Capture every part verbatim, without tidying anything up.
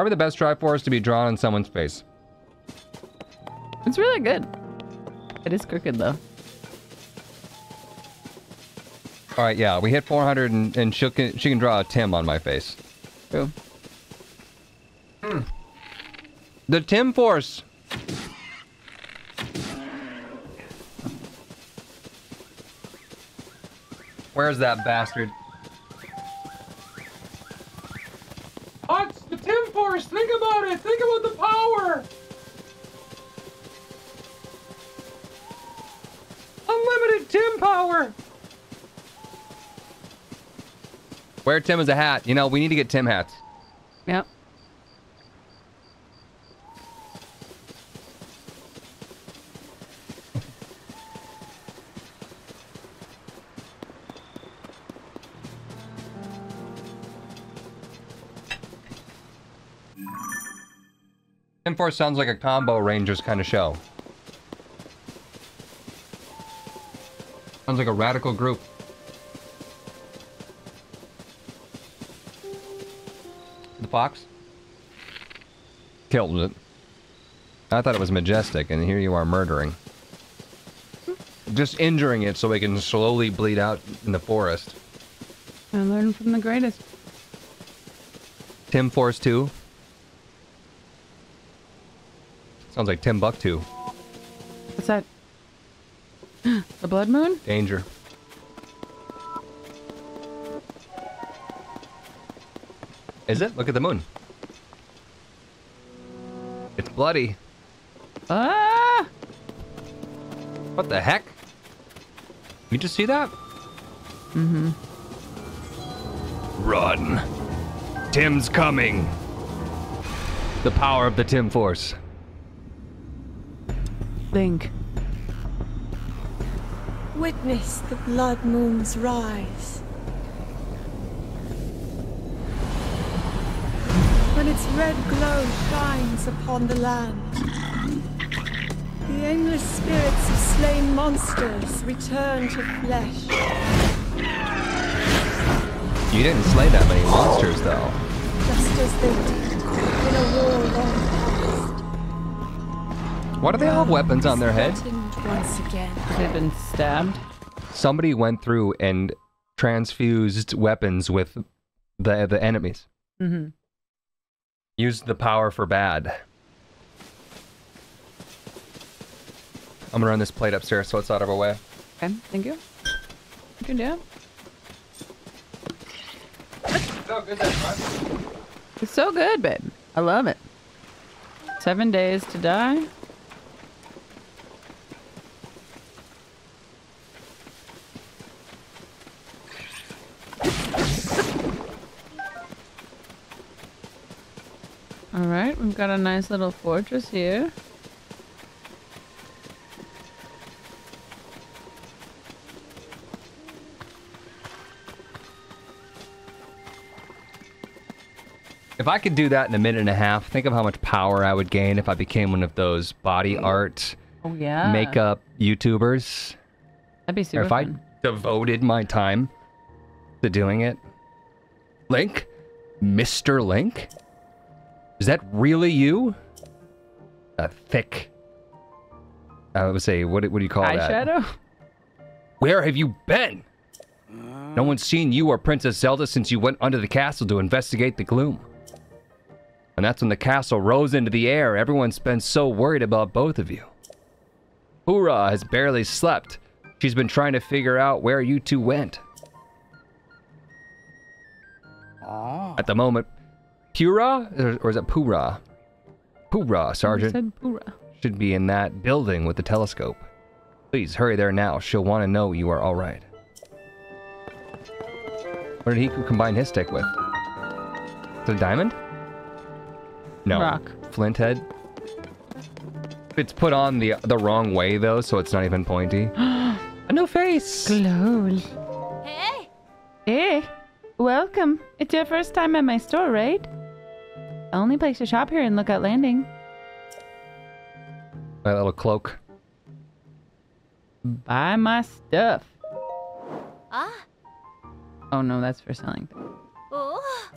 Probably the best Triforce to be drawn on someone's face. It's really good. It is crooked, though. All right, yeah, we hit four hundred, and, and she can, she can draw a Tim on my face. True. Mm. The Tim Force. Where's that bastard? Oh, it's the Tim Force. Think about it. Think about the power. Unlimited Tim power. Wear Tim as a hat. You know, we need to get Tim hats. Yep. Tim Force sounds like a combo Rangers kind of show. Sounds like a radical group. The fox? Killed it. I thought it was majestic, and here you are murdering. Just injuring it so it can slowly bleed out in the forest. I learned from the greatest. Tim Force two? Sounds like Timbuktu. What's that? The Blood Moon? Danger. Is it? Look at the moon. It's bloody. Ah! What the heck? You just see that? Mm-hmm. Run. Tim's coming. The power of the Tim Force. Think. Witness the Blood Moon's rise. When its red glow shines upon the land, the aimless spirits of slain monsters return to flesh. You didn't slay that many monsters, though. Just as they did in a war long past. Why do they all have weapons on their heads? Once again. They've been stabbed. Somebody went through and transfused weapons with the the enemies. Mm-hmm. Used the power for bad. I'm gonna run this plate upstairs so it's out of our way. Okay, thank you. You can do it. So good that time. It's so good, babe. I love it. Seven days to die. Alright, we've got a nice little fortress here. If I could do that in a minute and a half, think of how much power I would gain if I became one of those body art, oh, yeah. makeup YouTubers. That'd be super or if fun. I devoted my time to doing it. Link? Mister Link? Is that really you? A thick. I would say, what, what do you call Eyeshadow? That? Eyeshadow? Where have you been? No one's seen you or Princess Zelda since you went under the castle to investigate the gloom. And that's when the castle rose into the air. Everyone's been so worried about both of you. Purah has barely slept. She's been trying to figure out where you two went. Oh. At the moment... Purah? Or is it Purah? Purah, Sergeant. You said Purah. Should be in that building with the telescope. Please, hurry there now. She'll want to know you are alright. What did he combine his stick with? Is it a diamond? No. Rock. Flint head. It's put on the, the wrong way, though, so it's not even pointy. A new face! Glow. Hey! Hey! Welcome. It's your first time at my store, right? Only place to shop here in Lookout Landing. My little cloak. Buy my stuff. Ah. Oh no, that's for selling. Oh.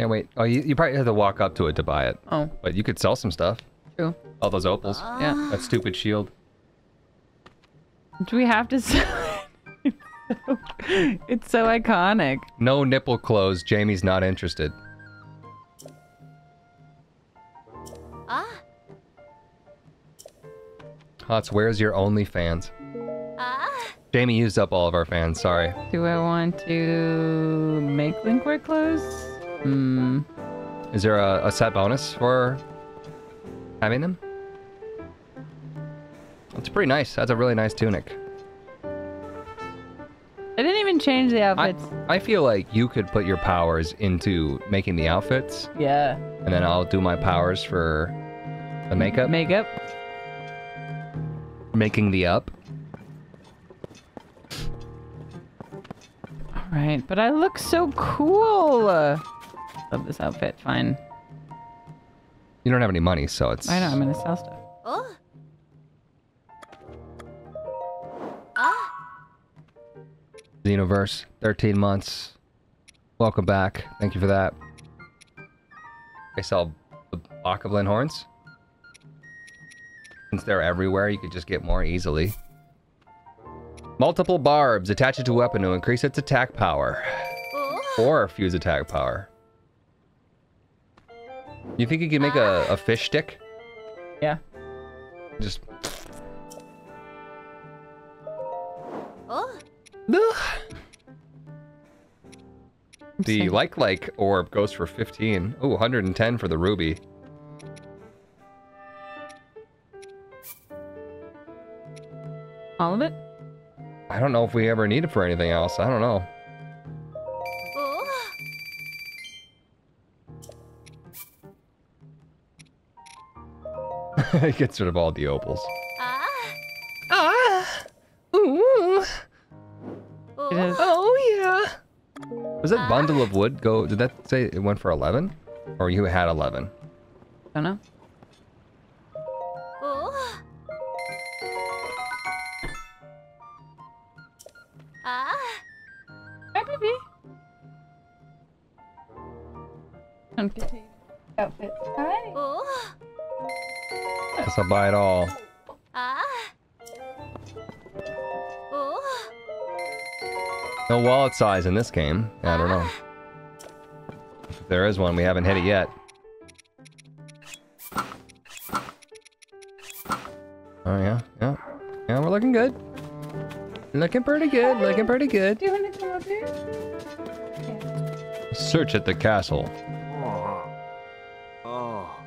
Can't wait. Oh, you, you probably have to walk up to it to buy it. Oh. But you could sell some stuff. True. All those opals. Yeah. That stupid shield. Do we have to sell it? It's so iconic. No nipple clothes. Jamie's not interested. Ah. Hots, where's your OnlyFans? Ah. Jamie used up all of our fans. Sorry. Do I want to make Link wear clothes? Hmm. Is there a, a set bonus for having them? It's pretty nice. That's a really nice tunic. I didn't even change the outfits. I, I feel like you could put your powers into making the outfits. Yeah. And then I'll do my powers for the makeup. Makeup. Making the up. All right, but I look so cool. Uh, love this outfit. Fine. You don't have any money, so it's... I know. I'm gonna sell stuff. Oh. Xenoverse, thirteen months. Welcome back. Thank you for that. I sell the Bokoblin horns. Since they're everywhere, you could just get more easily. Multiple barbs. Attach it to a weapon to increase its attack power. Or fuse attack power. You think you could make a, a fish stick? Yeah. Just... The like like orb goes for fifteen. Ooh, one hundred ten for the ruby. All of it? I don't know if we ever need it for anything else. I don't know. It gets rid of all the opals. Was that bundle of wood go? Did that say it went for eleven, or you had eleven? I don't know. Ah, baby. I'm picking outfits. Hi. Guess I'll buy it all. No wallet size in this game. I don't know. If there is one, we haven't hit it yet. Oh yeah, yeah. Yeah, we're looking good. Looking pretty good, looking pretty good. Do you want to come up here? Okay. Search at the castle.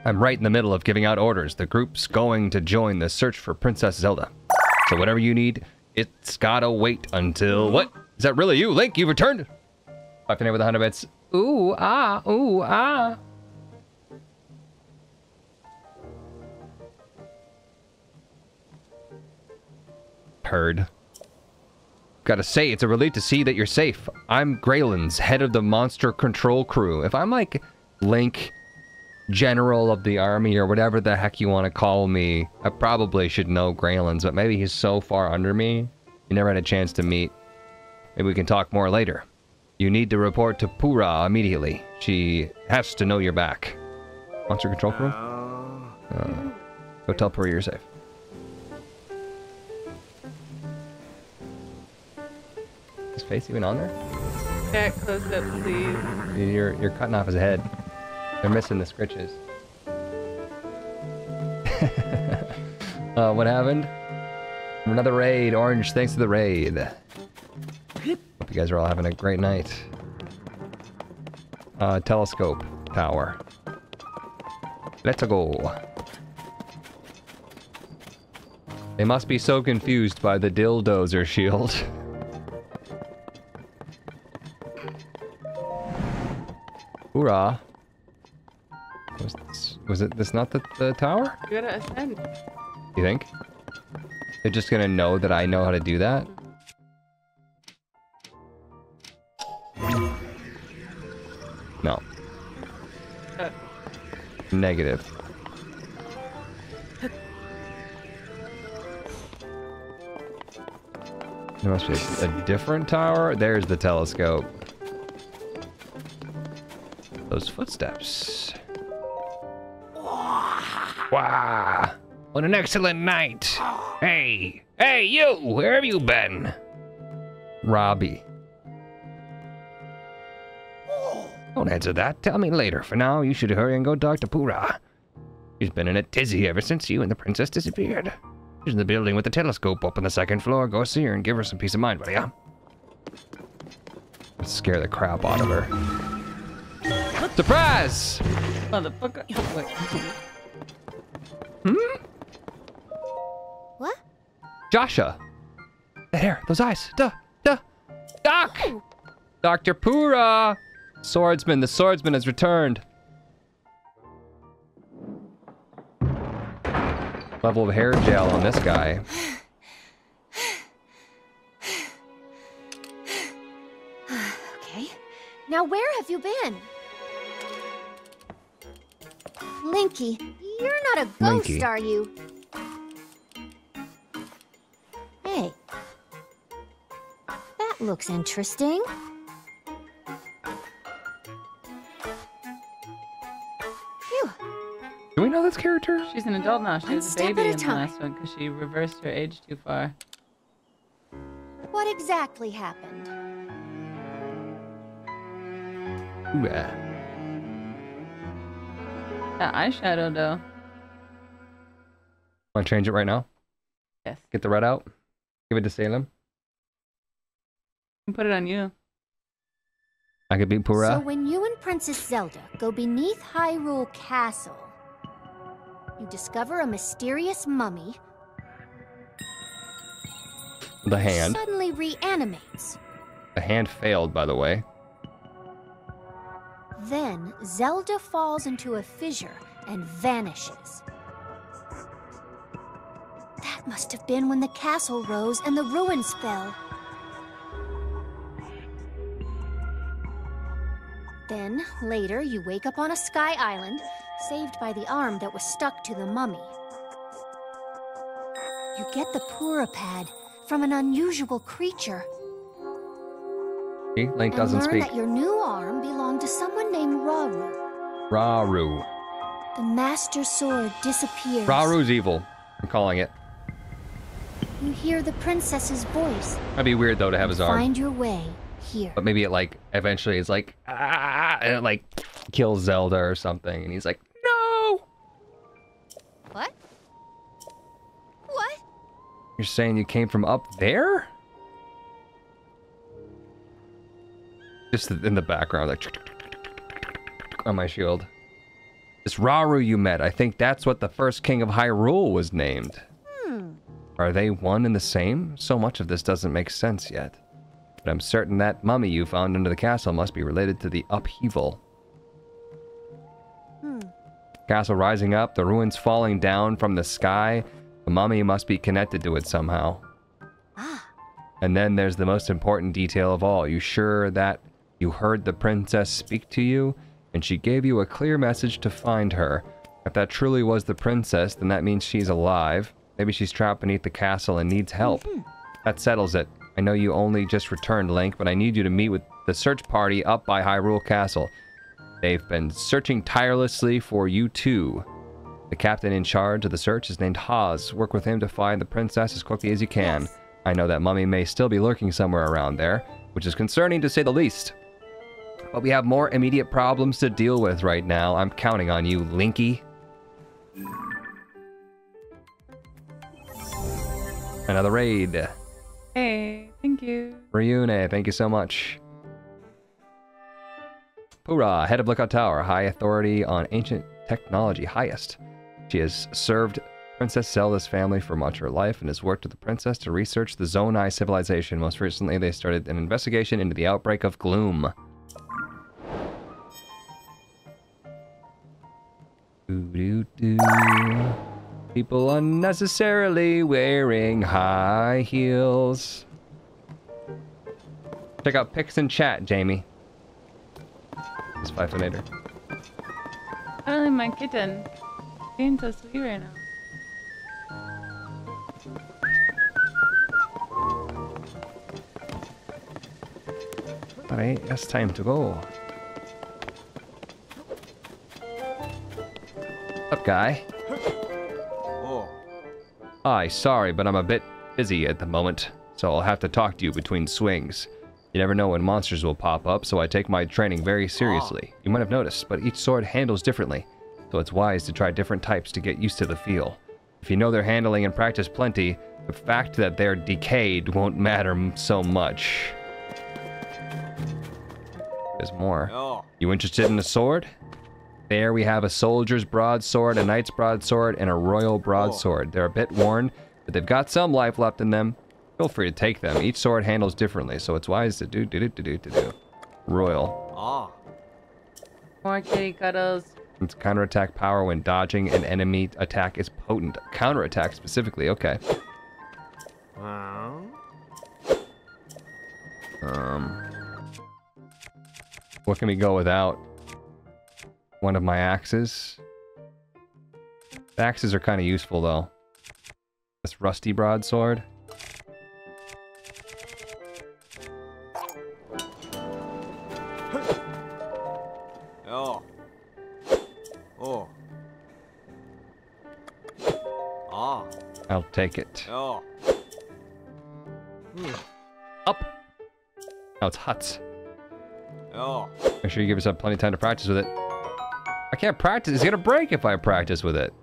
I'm right in the middle of giving out orders. The group's going to join the search for Princess Zelda. So whatever you need, it's gotta wait until what? Is that really you, Link? You've returned? Five to name with a hundred bits. Ooh, ah, ooh, ah. Heard. Gotta say, it's a relief to see that you're safe. I'm Graylan's, head of the monster control crew. If I'm like Link, general of the army or whatever the heck you want to call me, I probably should know Graylan's, but maybe he's so far under me, you never had a chance to meet. Maybe we can talk more later. You need to report to Purah immediately. She has to know you're back. Monster control crew? Uh, go tell Purah you're safe. Is his face even on there? Yeah, close up, please. You're, you're cutting off his head. They're missing the scritches. uh, what happened? Another raid. Orange, thanks to the raid. Hope you guys are all having a great night. Uh, telescope tower. Let's go. They must be so confused by the dildozer shield. Hoorah. Was this, was it this not the, the tower? You gotta ascend. You think? They're just gonna know that I know how to do that? No. Uh. Negative. There must be a, a different tower. There's the telescope. Those footsteps. Wow. What an excellent night. Hey. Hey, you. Where have you been? Robbie. Don't answer that. Tell me later. For now, you should hurry and go talk to Purah. She's been in a tizzy ever since you and the princess disappeared. She's in the building with the telescope up on the second floor. Go see her and give her some peace of mind, buddy, huh? Let's scare the crap out of her. What? Surprise! Motherfucker. Hmm? What? Joshua. The hair. Those eyes. Duh. Duh. Doc! Oh. Doctor Purah! Swordsman. The swordsman has returned. Level of hair gel on this guy. Okay. Now where have you been? Linky, you're not a ghost, Linky. Are you? Hey. That looks interesting. Do we know this character? She's an adult now. She one was a baby in the last one because she reversed her age too far. What exactly happened? Ooh, yeah. That eyeshadow, though. Want to change it right now? Yes. Get the red out. Give it to Salem. And put it on you. I could beat Purah. So when you and Princess Zelda go beneath Hyrule Castle, you discover a mysterious mummy. The hand suddenly reanimates. The hand failed, by the way. Then Zelda falls into a fissure and vanishes. That must have been when the castle rose and the ruins fell. Then, later, you wake up on a sky island, saved by the arm that was stuck to the mummy. You get the Purah pad from an unusual creature. See? Link doesn't speak. And learn that your new arm belonged to someone named Rauru. Rauru. The Master Sword disappears. Raru's evil. I'm calling it. You hear the princess's voice. That'd be weird, though, to have his arm. Find your way here. But maybe it, like, eventually is like, ah, and it, like, kills Zelda or something, and he's like, no! What? What? You're saying you came from up there? Just in the background, like, on my shield. This Rauru you met, I think that's what the first king of Hyrule was named. Hmm. Are they one and the same? So much of this doesn't make sense yet. But I'm certain that mummy you found under the castle must be related to the upheaval. Hmm. Castle rising up, the ruins falling down from the sky. The mummy must be connected to it somehow. Ah. And then there's the most important detail of all. You sure that you heard the princess speak to you? And she gave you a clear message to find her. If that truly was the princess, then that means she's alive. Maybe she's trapped beneath the castle and needs help. Mm-hmm. That settles it. I know you only just returned, Link, but I need you to meet with the search party up by Hyrule Castle. They've been searching tirelessly for you too. The captain in charge of the search is named Haas. Work with him to find the princess as quickly as you can. Yes. I know that mummy may still be lurking somewhere around there, which is concerning to say the least. But we have more immediate problems to deal with right now. I'm counting on you, Linky. Another raid. Hey, thank you. Ryune, thank you so much. Purah, head of Lookout Tower, high authority on ancient technology, highest. She has served Princess Zelda's family for much of her life and has worked with the princess to research the Zonai civilization. Most recently, they started an investigation into the outbreak of Gloom. Doo doo doo. People unnecessarily wearing high heels. Check out pics and chat, Jamie. It's five for later. Oh, my kitten. Being so sweet right now. Alright, that's time to go. guy. Oh. Aye, sorry, but I'm a bit busy at the moment, so I'll have to talk to you between swings. You never know when monsters will pop up, so I take my training very seriously. You might have noticed, but each sword handles differently, so it's wise to try different types to get used to the feel. If you know their handling and practice plenty, the fact that they're decayed won't matter so much. There's more. You interested in a sword? There we have a soldier's broadsword, a knight's broadsword, and a royal broadsword. They're a bit worn, but they've got some life left in them. Feel free to take them. Each sword handles differently, so it's wise to do do do do do do do. Royal. Ah. More kitty cuddles. Its counterattack power when dodging an enemy attack is potent. Counterattack specifically. Okay. Wow. Um. What can we go without? One of my axes. The axes are kind of useful though. This rusty broadsword. I'll take it. Oh. Up! Now it's Huts. Oh. Make sure you give yourself plenty of time to practice with it. I can't practice. It's gonna break if I practice with it.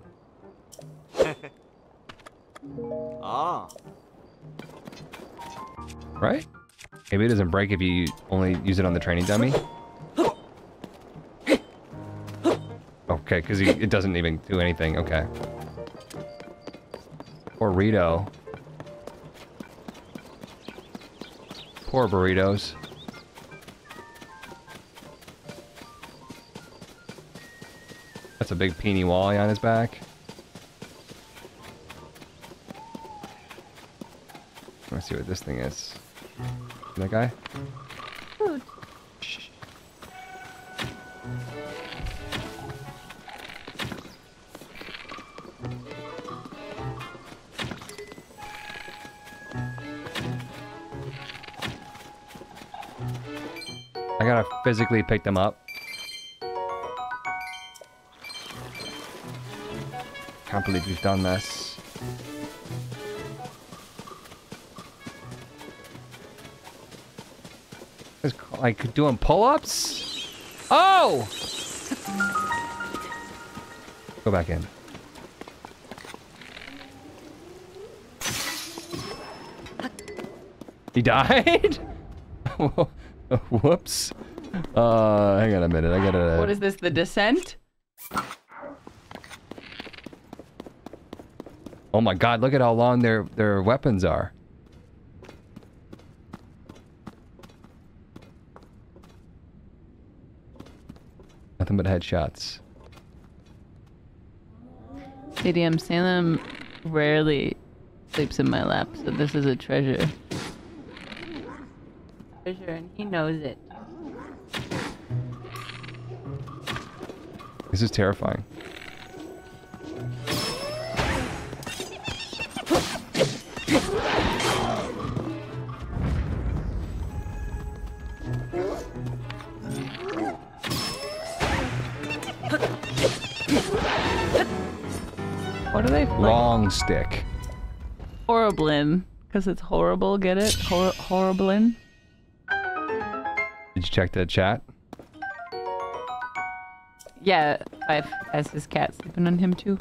Ah. Right? Maybe it doesn't break if you only use it on the training dummy. Okay, because it doesn't even do anything. Okay. Poor Rito. Poor burritos. That's a big peeny wally on his back. Let's see what this thing is. That guy? Food. Shh. I gotta physically pick them up. Can't believe we've done this. It's like doing pull-ups? Oh! Go back in. He died? Whoops. Uh, hang on a minute. I gotta. What is this? The Descent? Oh my God! Look at how long their their weapons are. Nothing but headshots. C D M Salem rarely sleeps in my lap, so this is a treasure. And he knows it. This is terrifying. What are they? Long like? Stick. Horoblin, because it's horrible. Get it? Hor Horoblin. Did you check the chat? Yeah, I've has his cat sleeping on him too.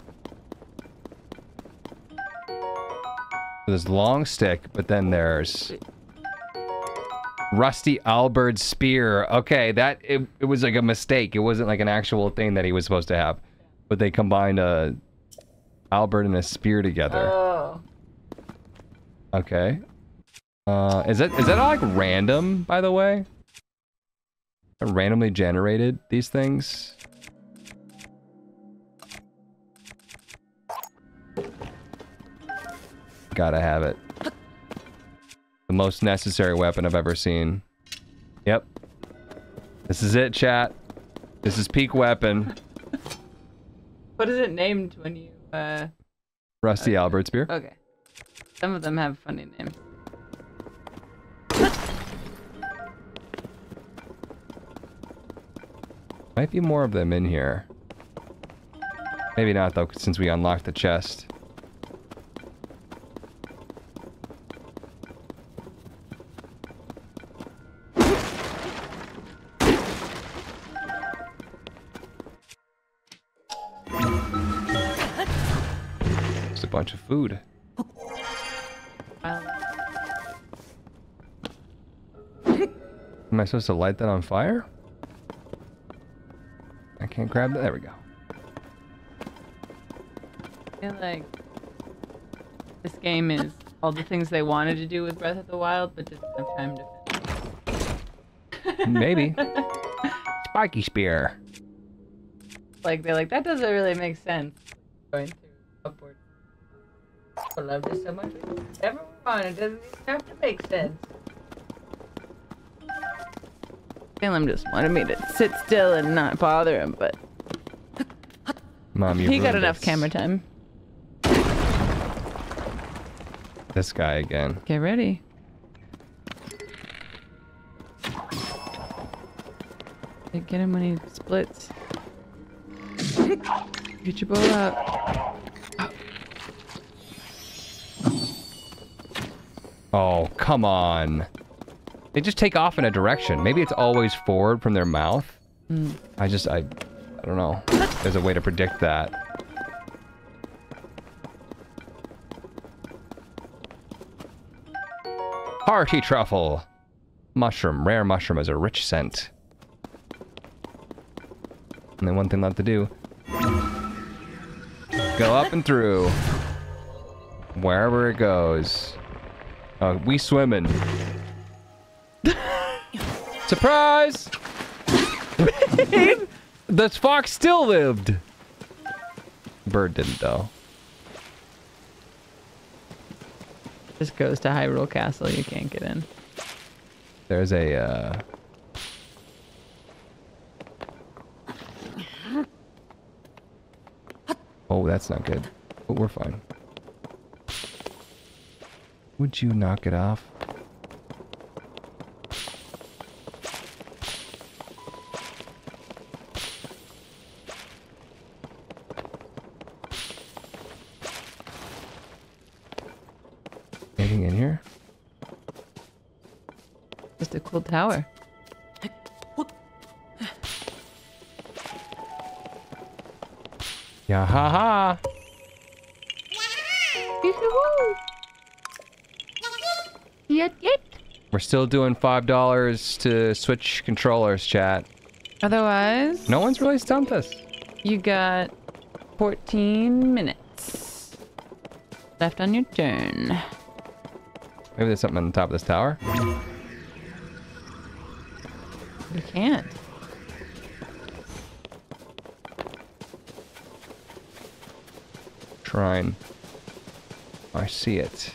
There's long stick, but then there's Rusty Albert's spear. Okay, that it, it was like a mistake. It wasn't like an actual thing that he was supposed to have, but they combined a Albert and a spear together. Oh. Okay. Uh, is that is that all like random, by the way? I randomly generated these things. Gotta have it. The most necessary weapon I've ever seen. Yep. This is it, chat. This is peak weapon. What is it named when you, uh... Rusty okay. Albert Spear? Okay. Some of them have funny names. Might be more of them in here. Maybe not, though, since we unlocked the chest. Just a bunch of food. Am I supposed to light that on fire? I can't grab that. There we go. I feel like this game is all the things they wanted to do with Breath of the Wild, but didn't have time to finish. Maybe. Spiky Spear. Like, they're like, that doesn't really make sense. Going through upward. I love this so much. Whatever we're on, it doesn't even have to make sense. Salem just wanted me to sit still and not bother him, but Mom, you he got enough this. camera time. This guy again. Get ready. Get him when he splits. Get your bow up. Oh, come on. They just take off in a direction. Maybe it's always forward from their mouth. Mm. I just, I, I don't know. There's a way to predict that. Hearty truffle. Mushroom. Rare mushroom has a rich scent. And then one thing left to do. Go up and through. Wherever it goes. Uh, we swimmin'. Surprise! The fox still lived. Bird didn't though. This goes to Hyrule Castle. You can't get in. There's a. Uh... Oh, that's not good. But we're fine. Would you knock it off? Tower. Yeah, ha ha. We're still doing five dollars to switch controllers, chat. Otherwise, no one's really stumped us. You got fourteen minutes left on your turn. Maybe there's something on the top of this tower. You can't. Shrine. I see it.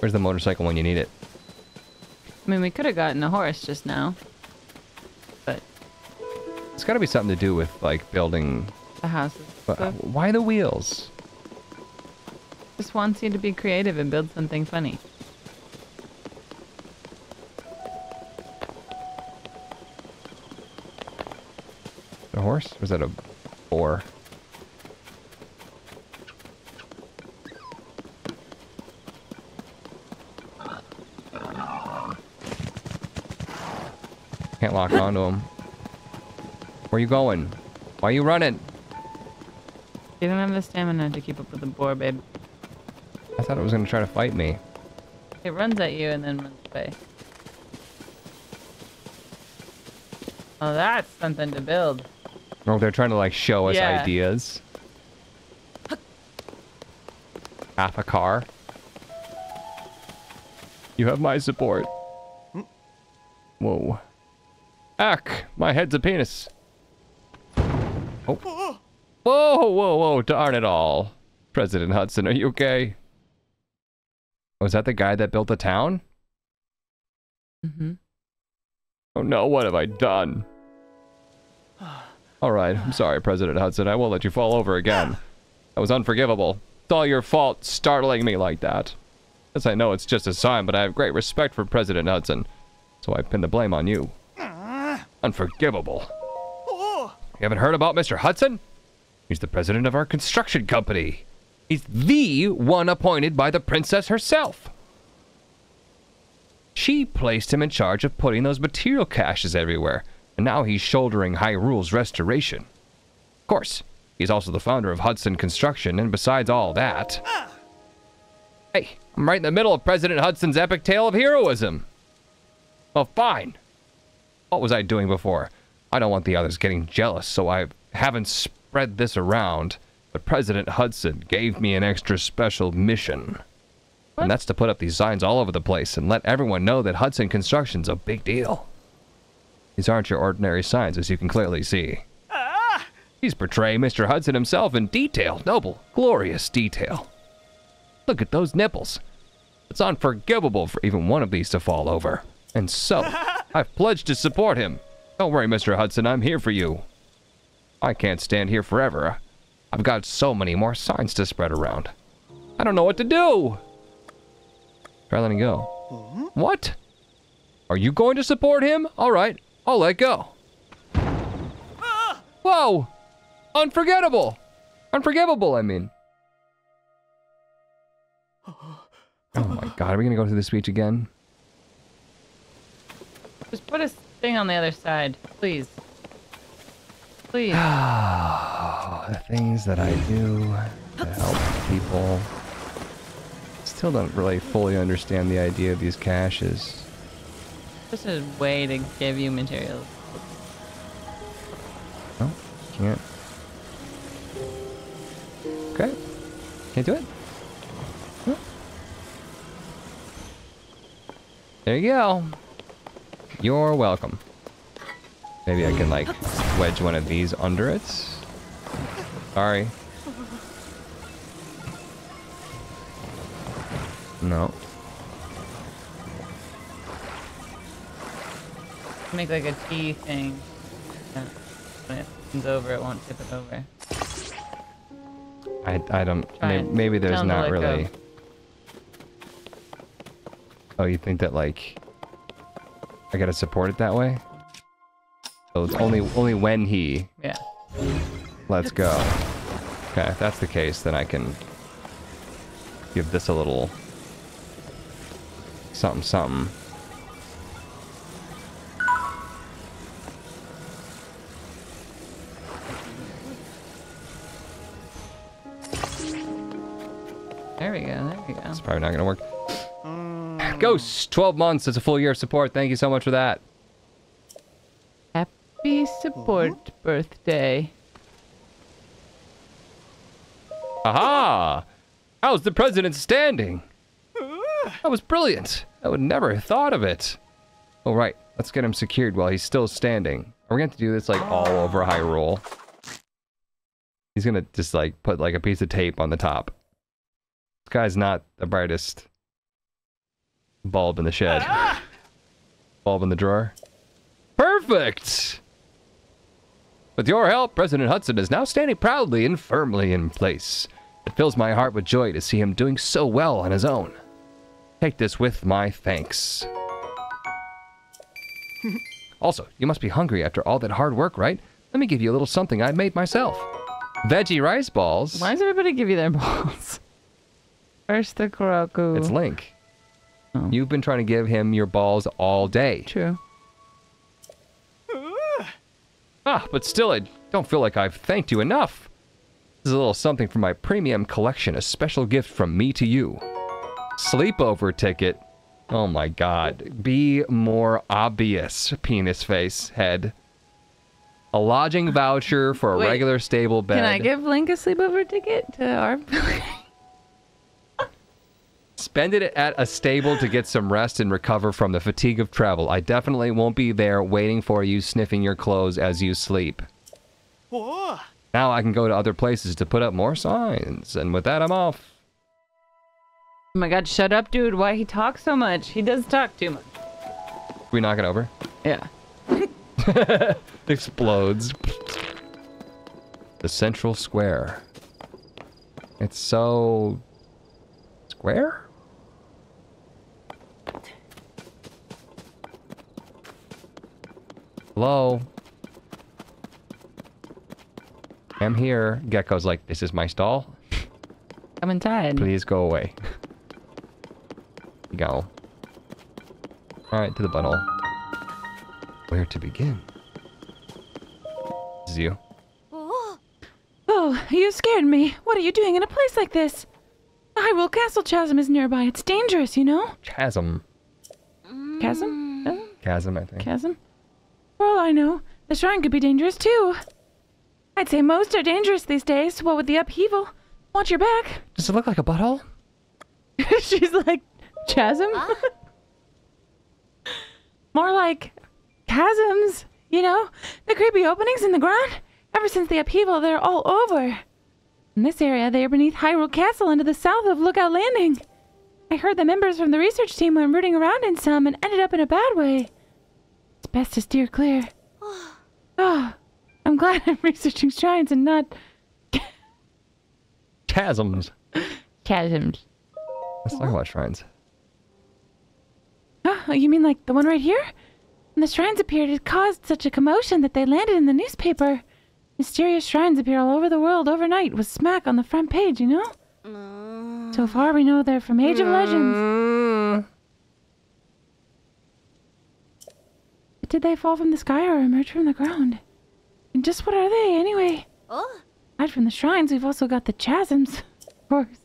Where's the motorcycle when you need it? I mean, we could have gotten a horse just now. But it's got to be something to do with, like, building the houses. But so why the wheels? Just wants you to be creative and build something funny. A horse? Or is that a boar? Can't lock onto him. Where are you going? Why are you running? You don't have the stamina to keep up with the boar, babe. I thought it was going to try to fight me. It runs at you and then runs away. Well, that's something to build. Oh, they're trying to, like, show us yeah. ideas. Half a car. You have my support. Whoa. Ack! My head's a penis. Oh. Whoa, whoa, whoa, darn it all. President Hudson, are you okay? Was that the guy that built the town? Mm-hmm. Oh no, what have I done? Alright, I'm sorry, President Hudson. I won't let you fall over again. That was unforgivable. It's all your fault startling me like that. Yes, I know it's just a sign, but I have great respect for President Hudson. So I pin the blame on you. Unforgivable. Oh. You haven't heard about Mister Hudson? He's the president of our construction company. He's the one appointed by the princess herself. She placed him in charge of putting those material caches everywhere, and now he's shouldering Hyrule's restoration. Of course, he's also the founder of Hudson Construction, and besides all that... Ah. Hey, I'm right in the middle of President Hudson's epic tale of heroism. Well, fine. What was I doing before? I don't want the others getting jealous, so I haven't spread this around, but President Hudson gave me an extra special mission. What? And that's to put up these signs all over the place and let everyone know that Hudson Construction's a big deal. These aren't your ordinary signs, as you can clearly see. Ah! These portray Mister Hudson himself in detail, noble, glorious detail. Look at those nipples. It's unforgivable for even one of these to fall over. And so, I've pledged to support him. Don't worry, Mister Hudson, I'm here for you. I can't stand here forever. I've got so many more signs to spread around. I don't know what to do. Try letting go. Mm-hmm. What? Are you going to support him? All right, I'll let go. Ah! Whoa! Unforgettable! Unforgivable, I mean. Oh my god, are we gonna go through this speech again? Just put a thing on the other side, please. Please. The things that I do to help people. Still don't really fully understand the idea of these caches. This is a way to give you materials. No, can't. Okay. Can't do it. No. There you go. You're welcome. Maybe I can, like, wedge one of these under it. Sorry. No. Make, like, a T thing. Yeah. When it comes over, it won't tip it over. I, I don't... May, maybe there's not really... Go. Oh, you think that, like... I gotta support it that way? So it's only only when he... Yeah. Let's go. Okay, if that's the case, then I can give this a little something something. There we go, there we go. It's probably not gonna work. Ghost, twelve months, that's a full year of support. Thank you so much for that. Happy support birthday. Aha! How's the president standing? That was brilliant. I would never have thought of it. All right, let's get him secured while he's still standing. Are we going to do this like all over Hyrule? He's going to just like put like a piece of tape on the top. This guy's not the brightest. Bulb in the shed. Ah! Bulb in the drawer. Perfect! With your help, President Hudson is now standing proudly and firmly in place. It fills my heart with joy to see him doing so well on his own. Take this with my thanks. Also, you must be hungry after all that hard work, right? Let me give you a little something I made myself. Veggie rice balls. Why does everybody give you their balls? First the Koroku. It's Link. Oh. You've been trying to give him your balls all day. True. Ah, but still, I don't feel like I've thanked you enough. This is a little something from my premium collection, a special gift from me to you. Sleepover ticket. Oh my god. Be more obvious, penis face head. A lodging voucher for a Wait, regular stable bed. Can I give Link a sleepover ticket to our village? Spend it at a stable to get some rest and recover from the fatigue of travel. I definitely won't be there waiting for you, sniffing your clothes as you sleep. Whoa. Now I can go to other places to put up more signs. And with that, I'm off. Oh my god, shut up, dude. Why he talks so much? He does talk too much. We knock it over? Yeah. Explodes. The central square. It's so... square? Hello? I'm here. Gecko's like, this is my stall. I'm inside. Please go away. Go. Alright, to the butthole. Where to begin? This is you. Oh, you scared me. What are you doing in a place like this? The Hyrule Castle chasm is nearby. It's dangerous, you know? Chasm. Chasm? Oh. Chasm, I think. Chasm? For all I know, the shrine could be dangerous too. I'd say most are dangerous these days. What with the upheaval? Watch your back. Does it look like a butthole? She's like, chasm? Huh? More like chasms, you know? The creepy openings in the ground? Ever since the upheaval, they're all over. In this area, they are beneath Hyrule Castle and to the south of Lookout Landing. I heard the members from the research team were rooting around in some and ended up in a bad way. It's best to steer clear. Oh, I'm glad I'm researching shrines and not... chasms. Chasms. Let's talk about shrines. Oh, you mean like the one right here? When the shrines appeared, it caused such a commotion that they landed in the newspaper. Mysterious shrines appear all over the world overnight with smack on the front page, you know? Mm. So far we know they're from Age of Legends. Mm. But did they fall from the sky or emerge from the ground? And just what are they, anyway? Oh. Aside from the shrines, we've also got the chasms. Of course.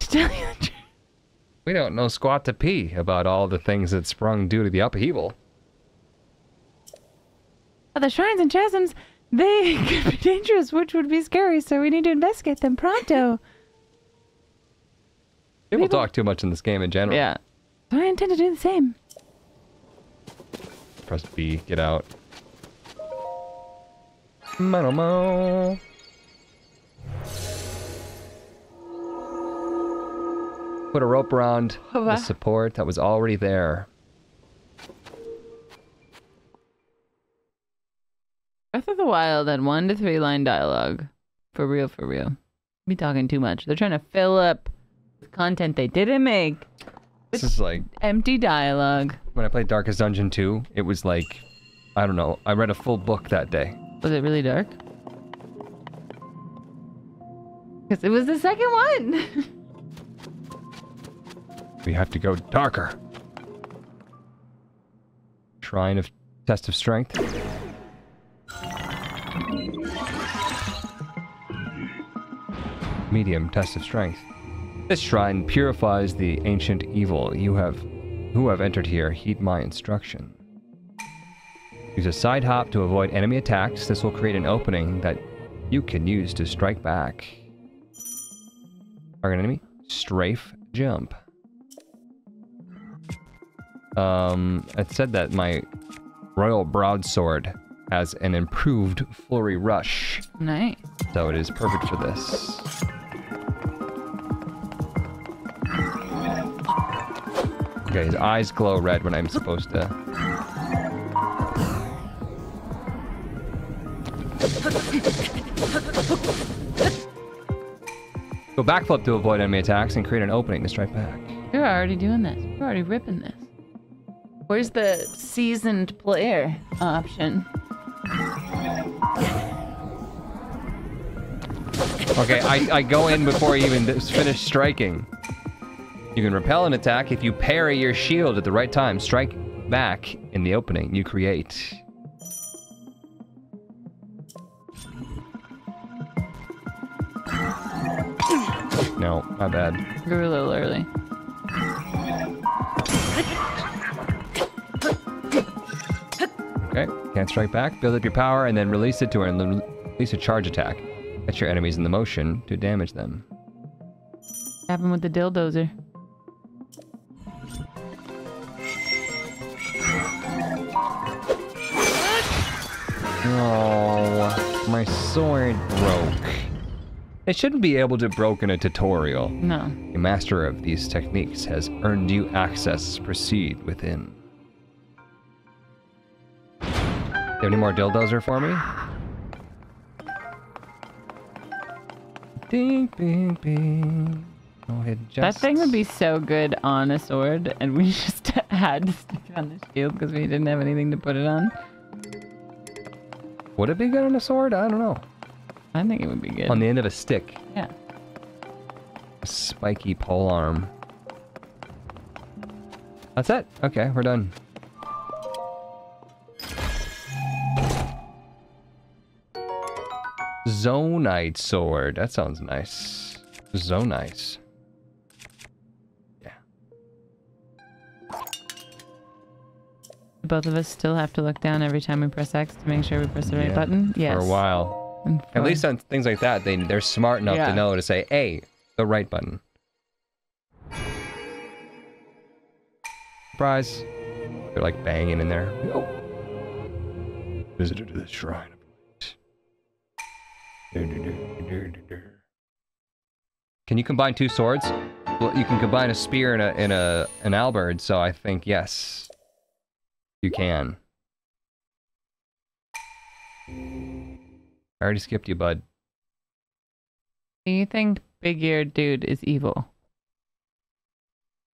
To tell you the truth. We don't know squat to pee about all the things that sprung due to the upheaval. Well, the shrines and chasms, they could be dangerous, which would be scary, so we need to investigate them pronto. People, People talk too much in this game in general. Yeah. So I intend to do the same. Press B, get out. Manomo. Put a rope around oh, wow. the support that was already there. Breath of the Wild had one to three line dialogue. For real, for real. Be talking too much. They're trying to fill up the content they didn't make. This is like empty dialogue. When I played Darkest Dungeon two, it was like, I don't know, I read a full book that day. Was it really dark? Because it was the second one. We have to go darker. Shrine of Test of Strength. Medium Test of Strength. This shrine purifies the ancient evil you have, who have entered here. Heed my instruction. Use a side hop to avoid enemy attacks. This will create an opening that you can use to strike back. Target enemy. Strafe jump. Um, it said that my Royal Broadsword has an improved flurry rush. Nice. So it is perfect for this. Okay, his eyes glow red when I'm supposed to. Go backflip to avoid enemy attacks and create an opening to strike back. You're already doing this. You're already ripping this. Where's the seasoned player option? Okay, I, I go in before you even finish striking. You can repel an attack if you parry your shield at the right time. Strike back in the opening you create. No, my bad. You're a little early. Okay, can't strike back. Build up your power and then release it to her and release a charge attack. Catch your enemies in the motion to damage them. What happened with the dildozer? Oh, my sword broke. It shouldn't be able to broke in a tutorial. No. The master of these techniques has earned you access. Proceed within. Do you have any more dildozer for me? Ding, ding, ding. Oh, it just... That thing would be so good on a sword, and we just had to stick it on the shield because we didn't have anything to put it on. Would it be good on a sword? I don't know. I think it would be good. On the end of a stick. Yeah. A spiky pole arm. That's it. Okay, we're done. Zonite sword. That sounds nice. Zonite. Yeah. Both of us still have to look down every time we press X to make sure we press the right yeah. button? Yes. For a while. For... At least on things like that, they, they're smart enough yeah. to know to say, hey, the right button. Surprise. They're like banging in there. Oh. Visitor to the shrine. Can you combine two swords? Well, you can combine a spear and a and a an halberd, so I think yes, you can. I already skipped you, bud. Do you think big-eared dude is evil?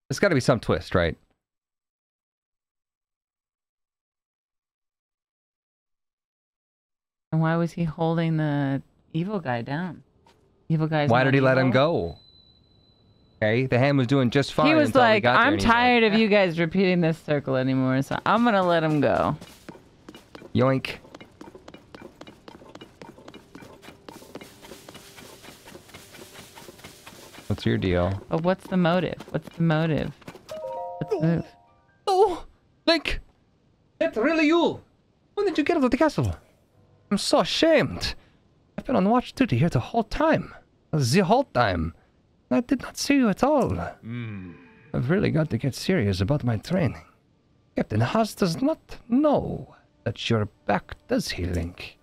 There's got to be some twist, right? And why was he holding the evil guy down? Evil guy's Why did he evil? let him go? Okay, the hand was doing just fine. He was until like, he got I'm there tired like, of you guys repeating this circle anymore, so I'm gonna let him go. Yoink. What's your deal? But what's the motive? What's the motive? What's the move? Oh, Link! That's really you! When did you get out of the castle? I'm so ashamed. I've been on watch duty here the whole time. The whole time. I did not see you at all. Mm. I've really got to get serious about my training. Captain Haas does not know that you're back, does he, Link?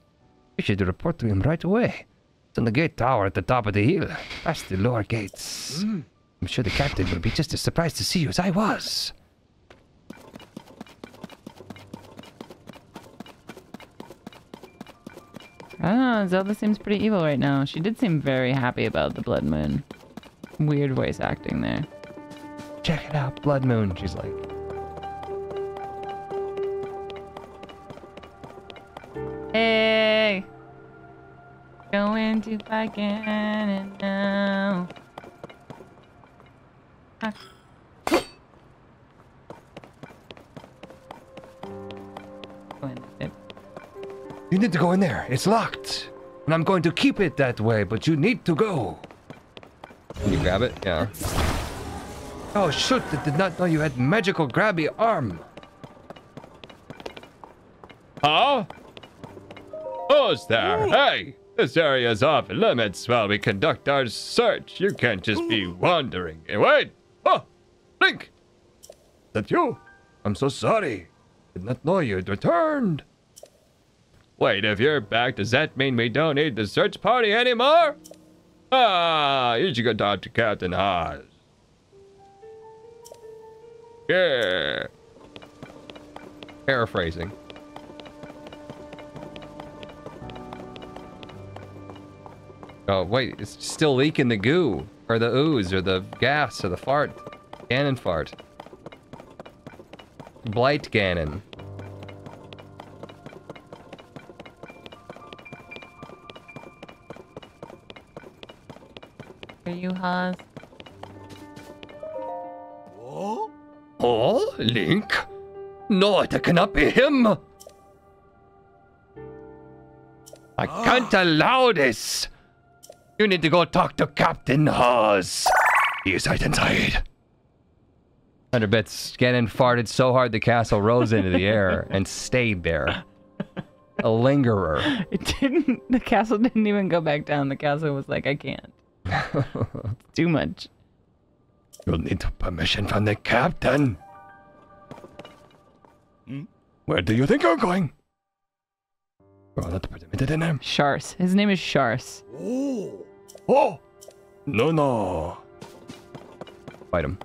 We should report to him right away. It's in the gate tower at the top of the hill, past the lower gates. Mm. I'm sure the captain will be just as surprised to see you as I was. I don't know, Zelda seems pretty evil right now. She did seem very happy about the Blood Moon. Weird voice acting there. Check it out, Blood Moon, she's like. Hey! Going to fucking and now. Ah. You need to go in there. It's locked. And I'm going to keep it that way, but you need to go. Can you grab it? Yeah. Oh, shoot. I did not know you had magical grabby arm. Huh? Who's there? Ooh. Hey! This area is off limits while we conduct our search. You can't just Ooh. be wandering. Wait! Oh! Link! Is that you? I'm so sorry. I did not know you had returned. Wait, if you're back, does that mean we don't need the search party anymore? Ah, you should go talk to Captain Haas. Yeah. Paraphrasing. Oh, wait, it's still leaking the goo, or the ooze, or the gas, or the fart. Ganon fart. Blight Ganon. Are you Haas? Oh? Oh, Link? No, it cannot be him! I can't allow this! You need to go talk to Captain Haas. He is right inside. Under bits, Ganon farted so hard the castle rose into the air and stayed there. A lingerer. It didn't, the castle didn't even go back down. The castle was like, I can't. Too much. You'll need permission from the captain. Hmm? Where do you think you're going? We're not permitted in there. Shars. His name is Shars. Oh. Oh. No, no. Fight him.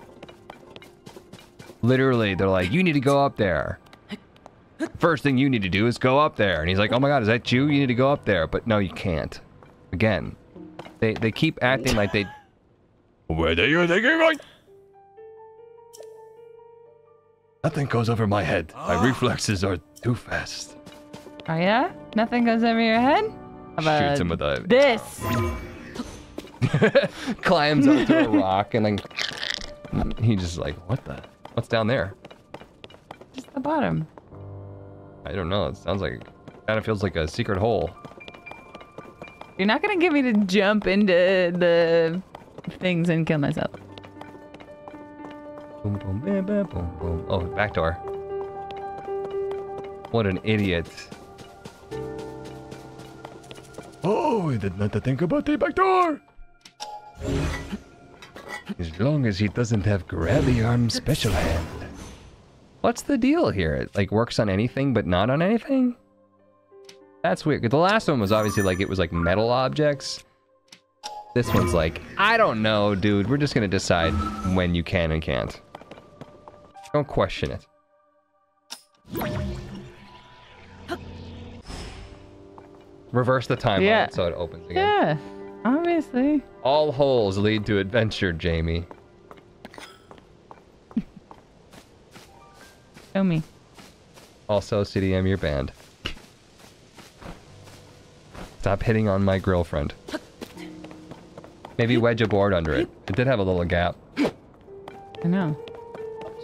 Literally, they're like, you need to go up there. First thing you need to do is go up there. And he's like, oh my god, is that you? You need to go up there. But no, you can't. Again. They they keep acting like they. Where do you think you're going? Nothing goes over my head. My reflexes are too fast. Oh yeah? Nothing goes over your head? Shoots him with a... This! Climbs up to a rock and then... He just like, what the... What's down there? Just the bottom. I don't know. It sounds like... Kind of feels like a secret hole. You're not gonna get me to jump into the things and kill myself. Boom, boom, boom, boom, boom. Oh, back door. What an idiot. Oh, I did not think about the back door! As long as he doesn't have grabby arm special hand. What's the deal here? It like works on anything but not on anything? That's weird. The last one was obviously like it was like metal objects. This one's like, I don't know, dude. We're just gonna decide when you can and can't. Don't question it. Reverse the timeline yeah. so it opens again. Yeah, obviously. All holes lead to adventure, Jamie. Show me. Also, C D M, your band. Stop hitting on my girlfriend. Maybe wedge a board under it. It did have a little gap. I know.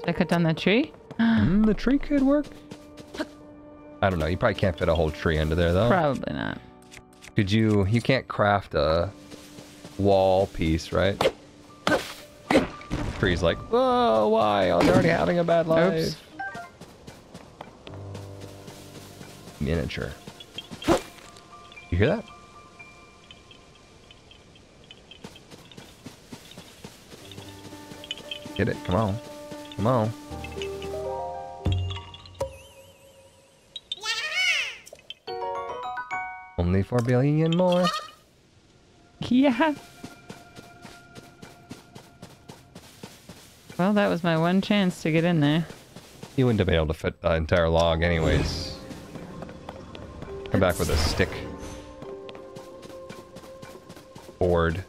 Should I cut down that tree? Mm, the tree could work. I don't know. You probably can't fit a whole tree under there, though. Probably not. Could you... You can't craft a wall piece, right? Tree's like, whoa, why? I was already having a bad life. Oops. Miniature. You hear that? Get it. Come on. Come on. Only four billion more. Yeah. Well, that was my one chance to get in there. You wouldn't have been able to fit the entire log anyways. Come back with a stick. Board.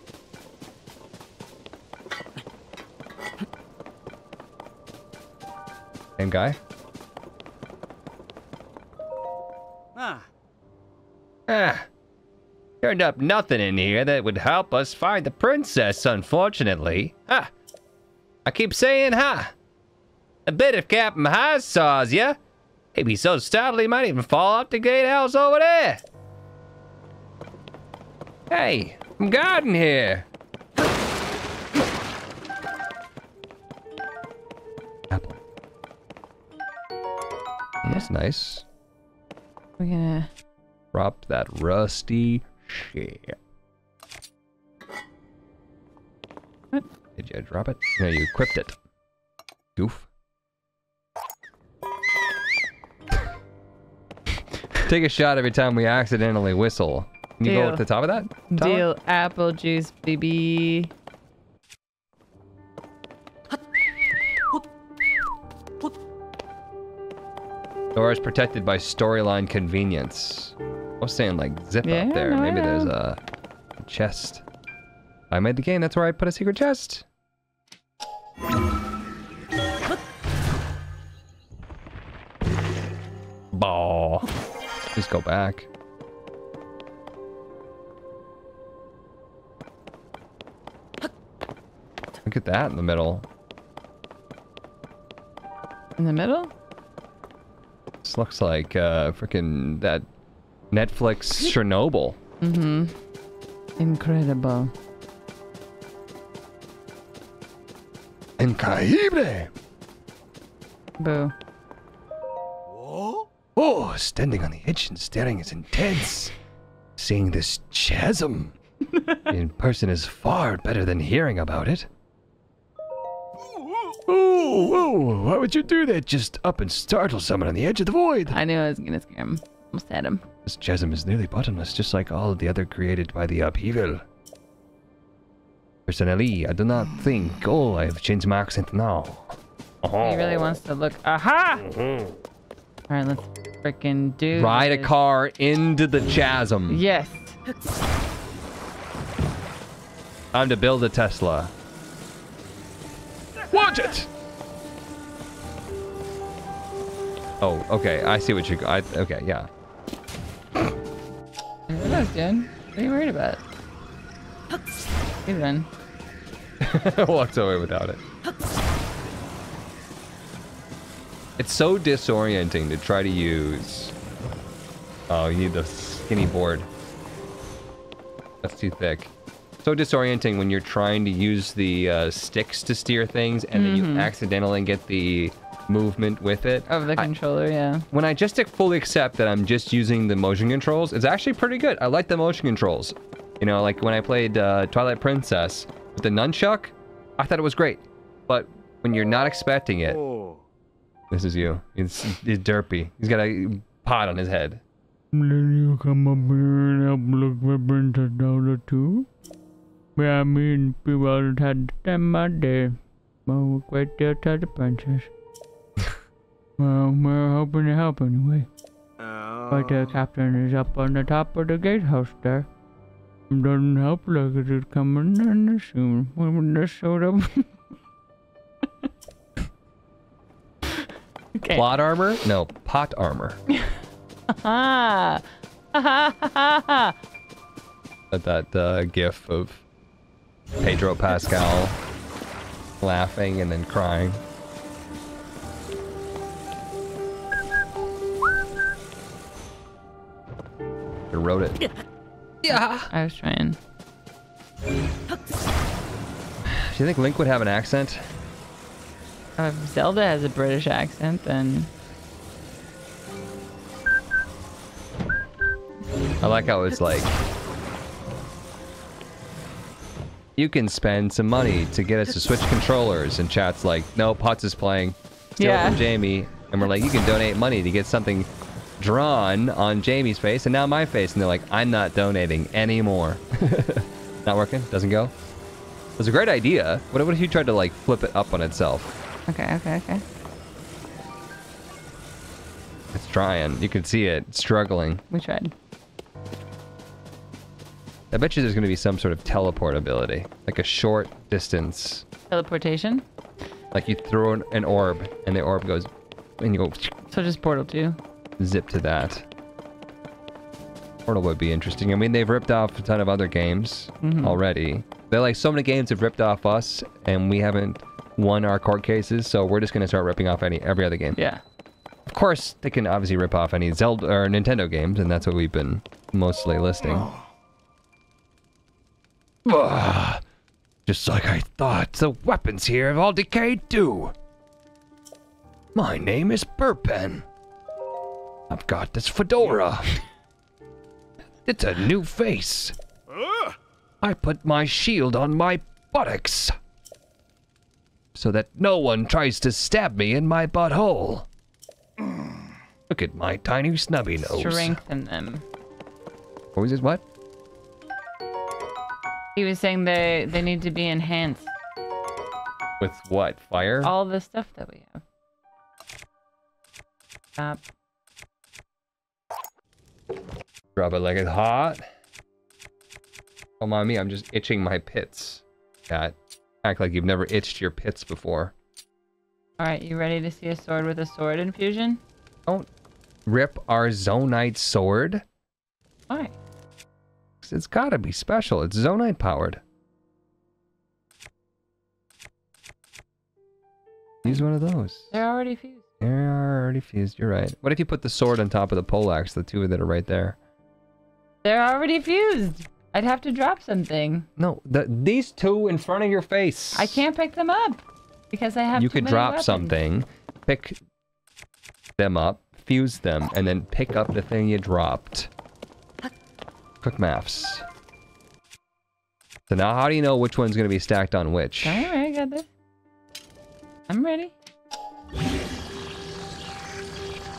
Same guy? Ah. Ah. Turned up nothing in here that would help us find the princess, unfortunately. Ha! Ah. I keep saying ha! I bet if Captain Haas saws ya, he'd be so startled he might even fall off the gatehouse over there! Hey! I'm guarding here! Apple. That's nice. We're gonna... Drop that rusty shit. What? Did you drop it? No, you equipped it. Goof. Take a shot every time we accidentally whistle. Can you Deal. go at the top of that? Top Deal one? Apple juice, baby. Door is protected by storyline convenience. I was saying like zip yeah, up there. No, Maybe there's a chest. I made the game. That's where I put a secret chest. Ball. Just go back. Look at that in the middle. In the middle? This looks like uh, freaking that Netflix Chernobyl. Mm-hmm. Incredible. Increíble. Boo. Oh. Oh, standing on the edge and staring is intense. Seeing this chasm in person is far better than hearing about it. Oh, oh, why would you do that? Just up and startle someone on the edge of the void. I knew I was gonna scare him. Almost had him. This chasm is nearly bottomless, just like all the other created by the upheaval. Personally, I do not think, oh, I have changed my accent now. Oh. He really wants to look. Aha! Mm-hmm. Alright, let's freaking do Ride this. a car into the chasm. Yes. Time to build a Tesla. Watch it! Oh, okay. I see what you... I, okay, yeah. What else, dude? What are you worried about? Good run. Walked away without it. It's so disorienting to try to use. Oh, you need the skinny board. That's too thick. So disorienting when you're trying to use the uh, sticks to steer things, and mm-hmm. then you accidentally get the movement with it. Of the controller, I, yeah. When I just fully accept that I'm just using the motion controls, it's actually pretty good. I like the motion controls. You know, like when I played uh, Twilight Princess with the nunchuck, I thought it was great. But when you're not expecting it, oh. This is you. It's, it's derpy. He's got a pot on his head. Did you come up here and help look for Princess Zelda too? Well, I mean, people haven't had the time of my day. Well, we're quite the outside the princess. Well, we're hoping to help anyway. Oh. But the captain is up on the top of the gatehouse there. It doesn't help like it is coming in soon. When we just showed up. Okay. Plot armor? No, pot armor. Ha ha ha ha. That uh, gif of Pedro Pascal laughing and then crying. You wrote it. Yeah. I was trying. Do you think Link would have an accent? Uh, if Zelda has a British accent, then. I like how it's like, you can spend some money to get us to switch controllers, and chat's like, no, Potts is playing. Steal yeah. it from Jamie. And we're like, you can donate money to get something drawn on Jamie's face and now my face. And they're like, I'm not donating anymore. Not working? Doesn't go? It was a great idea. What if you tried to like flip it up on itself? Okay, okay, okay. It's trying. You can see it struggling. We tried. I bet you there's going to be some sort of teleport ability, like a short distance. Teleportation? Like you throw an, an orb, and the orb goes, and you go... So just Portal two. Zip to that. Portal would be interesting. I mean, they've ripped off a ton of other games mm-hmm. already. They're like, so many games have ripped off us, and we haven't won our court cases, so we're just going to start ripping off any every other game. Yeah. Of course, they can obviously rip off any Zelda or Nintendo games, and that's what we've been mostly listing. Oh. Ugh. Just like I thought, the weapons here have all decayed too. My name is Purpen. I've got this fedora. It's a new face. Uh. I put my shield on my buttocks so that no one tries to stab me in my butthole. Mm. Look at my tiny snubby nose. Strengthen them. What was this? What? He was saying they, they need to be enhanced. With what? Fire? All the stuff that we have. Stop. Drop it like it's hot. Oh, my me, I'm just itching my pits. Cat. Act like you've never itched your pits before. Alright, you ready to see a sword with a sword infusion? Don't rip our Zonite sword. Why? It's gotta be special. It's Zonite powered. Use one of those. They're already fused. They're already fused. You're right. What if you put the sword on top of the poleaxe? The two that are right there. They're already fused. I'd have to drop something. No, the, these two in front of your face. I can't pick them up because I have. You too could many drop weapons. Something, pick them up, fuse them, and then pick up the thing you dropped. Quick maps. So now how do you know which one's going to be stacked on which? Alright, I got this. I'm ready.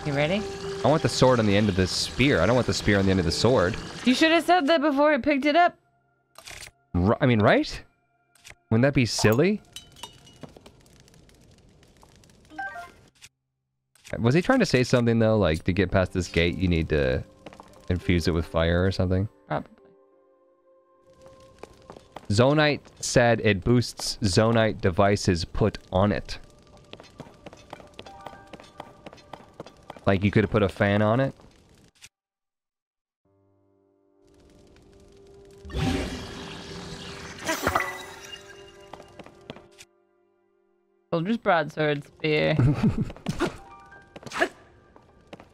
You ready? I want the sword on the end of the spear. I don't want the spear on the end of the sword. You should have said that before it picked it up. R- I mean, right? Wouldn't that be silly? Was he trying to say something though? Like, to get past this gate, you need to... infuse it with fire or something? Probably. Zonite said it boosts Zonite devices put on it. Like you could have put a fan on it. just broadsword spear.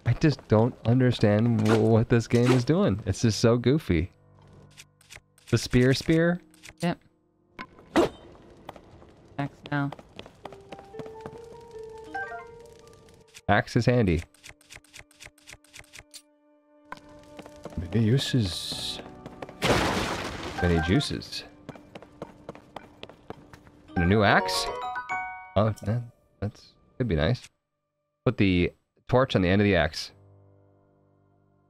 I just don't understand what this game is doing. It's just so goofy. The spear spear? Yep. Axe now. Axe is handy. Many uses. Many juices. And a new axe? Oh, that, that's... could be nice. Put the torch on the end of the axe.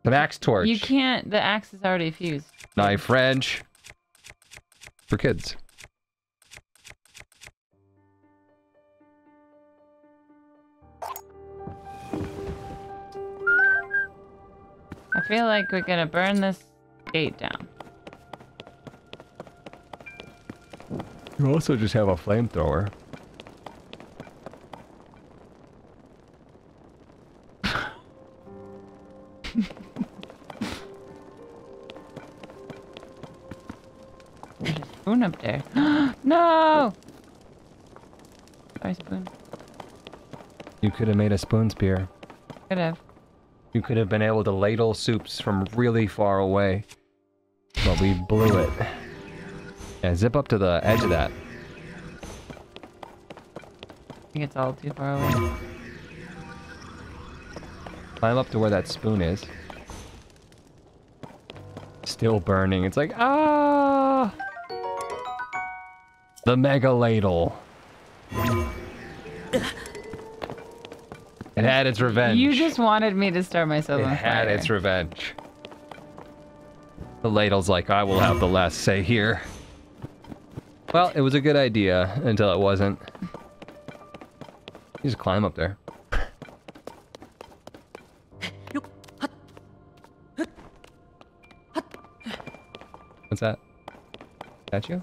The axe torch. You can't... the axe is already fused. Knife French. For kids. I feel like we're gonna burn this gate down. You also just have a flamethrower. There's a spoon up there. No! Sorry, spoon. You could have made a spoon spear. Could have. You could have been able to ladle soups from really far away. But we blew it. Yeah, zip up to the edge of that. I think it's all too far away. Climb up to where that spoon is. Still burning. It's like, ah! The mega ladle. It had its revenge. You just wanted me to start myself on fire. It had its revenge. The ladle's like, I will have the last say here. Well, it was a good idea until it wasn't. You just climb up there. What's that? Statue?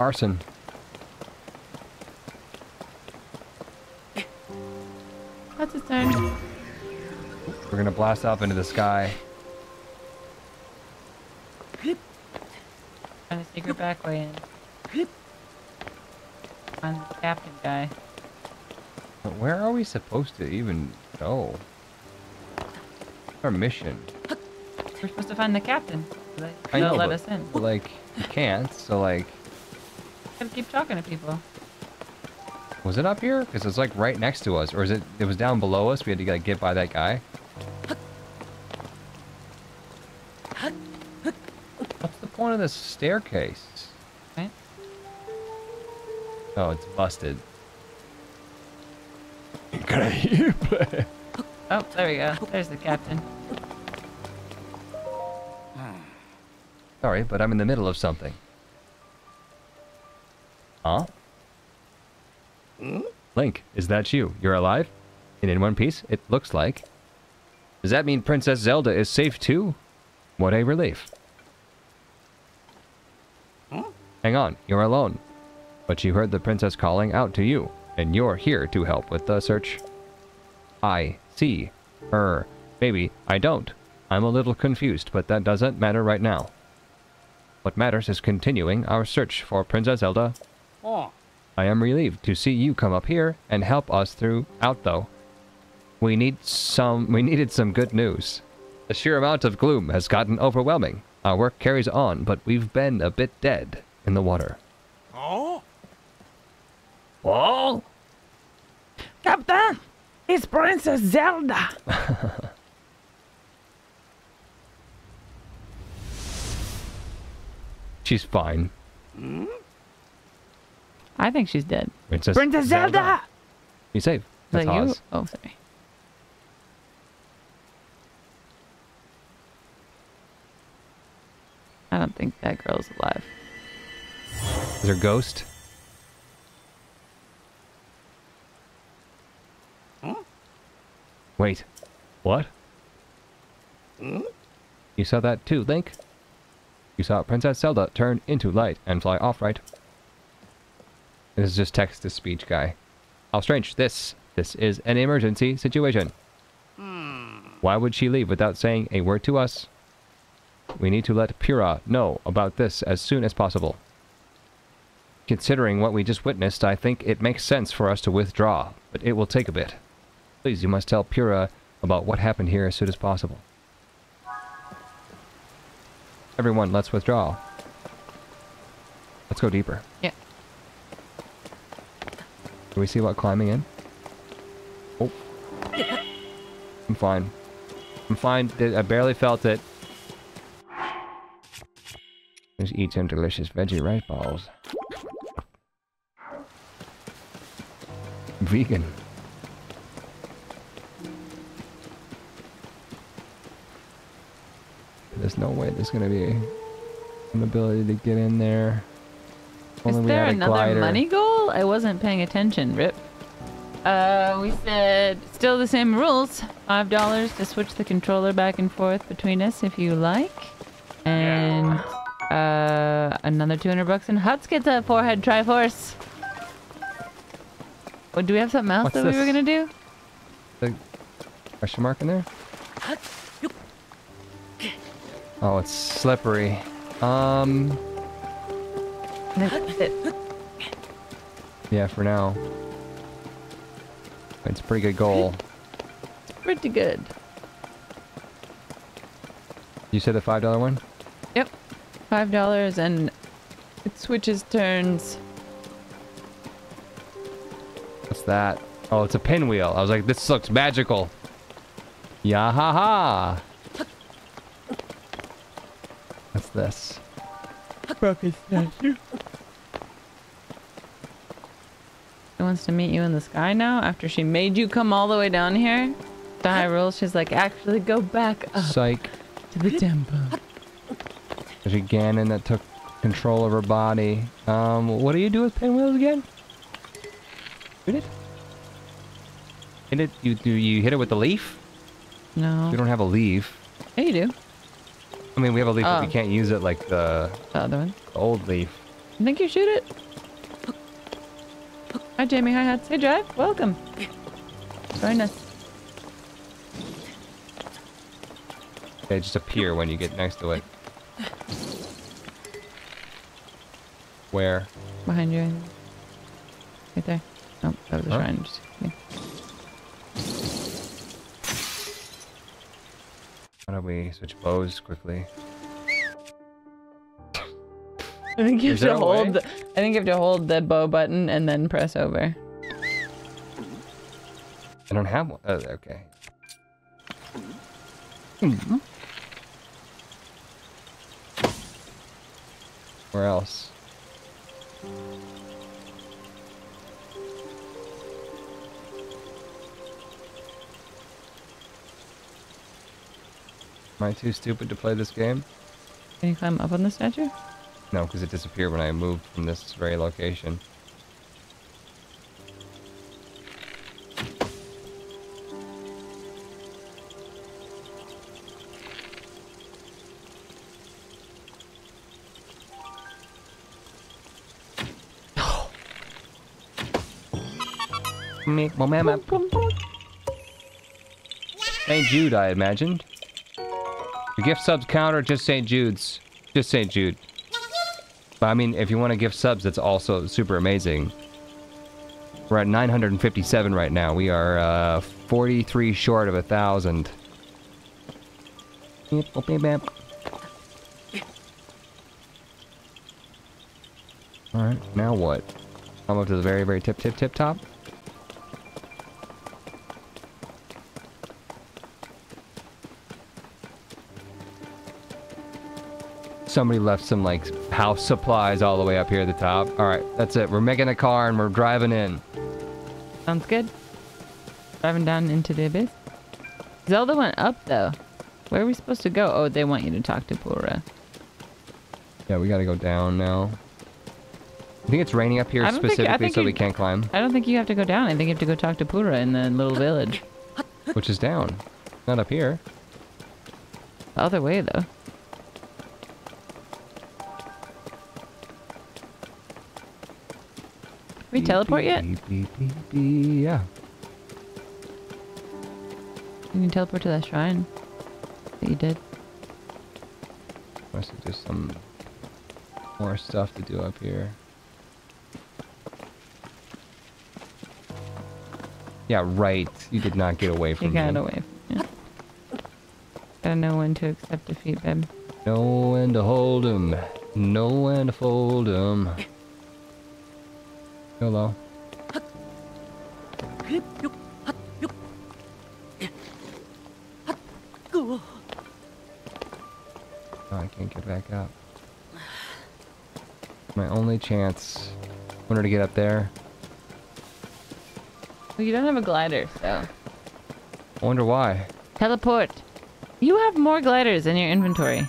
Arson. That's his turn. We're gonna blast up into the sky. Trying to secret back way in. On the captain guy. But where are we supposed to even go? What's our mission? We're supposed to find the captain. Like, they'll know, let us in. Like, you can't, so like... gotta keep talking to people. Was it up here? Because it's like right next to us, or is it? It was down below us. We had to like get by that guy. What's the point of this staircase? Right? Oh, it's busted. Oh, there we go. There's the captain. Sorry, but I'm in the middle of something. Huh? Link, is that you? You're alive? And in one piece? It looks like. Does that mean Princess Zelda is safe too? What a relief. Huh? Hang on, you're alone. But you heard the princess calling out to you, and you're here to help with the search. I see her. Maybe I don't. I'm a little confused, but that doesn't matter right now. What matters is continuing our search for Princess Zelda. I am relieved to see you come up here and help us throughout, though. We need some. We needed some good news. The sheer amount of gloom has gotten overwhelming. Our work carries on, but we've been a bit dead in the water. Oh? Oh? Captain, it's Princess Zelda. She's fine. Hmm? I think she's dead. Princess, Princess Zelda! Zelda! You safe. That's that Haas. Oh, sorry. I don't think that girl's alive. Is there a ghost? Huh? Wait. What? Hmm? You saw that too, Link? You saw Princess Zelda turn into light and fly off, right? This is just text-to-speech guy. How strange. This. This is an emergency situation. Why would she leave without saying a word to us? We need to let Purah know about this as soon as possible. Considering what we just witnessed, I think it makes sense for us to withdraw, but it will take a bit. Please, you must tell Purah about what happened here as soon as possible. Everyone, let's withdraw. Let's go deeper. Yeah. Do we see what climbing in? Oh. I'm fine. I'm fine. I barely felt it. Let's eat some delicious veggie rice balls. Vegan. There's no way there's gonna be an ability to get in there. Is there another money goal? I wasn't paying attention, Rip. Uh, we said, still the same rules. five dollars to switch the controller back and forth between us if you like. And, uh, another two hundred bucks and Hutz gets a forehead Triforce. Oh, do we have something else What's that this? we were going to do? The question mark in there? Oh, it's slippery. Um... That's it. Yeah, for now. It's a pretty good goal. It's pretty good. You said the five dollar one? Yep. five dollars and it switches turns. What's that? Oh, it's a pinwheel. I was like, this looks magical. Yahaha! What's this? Broken statue. Wants to meet you in the sky now after she made you come all the way down here to Hyrule. She's like, actually go back up Psych. to the temple. There's a Ganon that took control of her body. Um, what do you do with pinwheels again? Hit it? Hit it? You, do you hit it with a leaf? No. We don't have a leaf. Yeah, you do. I mean, we have a leaf, oh. but we can't use it like the, the other one. The old leaf. I think you shoot it. Hi Jamie, hi Hats. Hey Drive, welcome. Join us. They just appear when you get next to it. Where? Behind you. Right there. Nope, oh, that was a huh? shrine. Just Why don't we switch bows quickly? I think you have to hold. The, I think you have to hold the bow button and then press over. I don't have one. Oh, okay. Mm-hmm. Where else? Am I too stupid to play this game? Can you climb up on the statue? No, because it disappeared when I moved from this very location. Make my mama. Saint Jude, I imagined. The gift subs counter, just Saint Jude's. Just Saint Jude. But I mean, if you want to give subs, that's also super amazing. We're at nine hundred fifty-seven right now. We are uh, forty-three short of a thousand. Alright, now what? Come up to the very, very tip, tip, tip top. Somebody left some, like, house supplies all the way up here at the top. Alright, that's it. We're making a car and we're driving in. Sounds good. Driving down into the abyss. Zelda went up, though. Where are we supposed to go? Oh, they want you to talk to Purah. Yeah, we gotta go down now. I think it's raining up here specifically think, think so you, we can't climb. I don't think you have to go down. I think you have to go talk to Purah in the little village. Which is down. Not up here. The other way, though. we teleport yet? Yeah. You can teleport to that shrine that you did. Unless there's some more stuff to do up here. Yeah, right. You did not get away from me. You got me. away from me. Yeah. Gotta know when to accept defeat, babe. Know when to hold him. Know when to fold him. Hello. Back up. My only chance. I want her to get up there. Well, you don't have a glider, so. I wonder why. Teleport. You have more gliders in your inventory.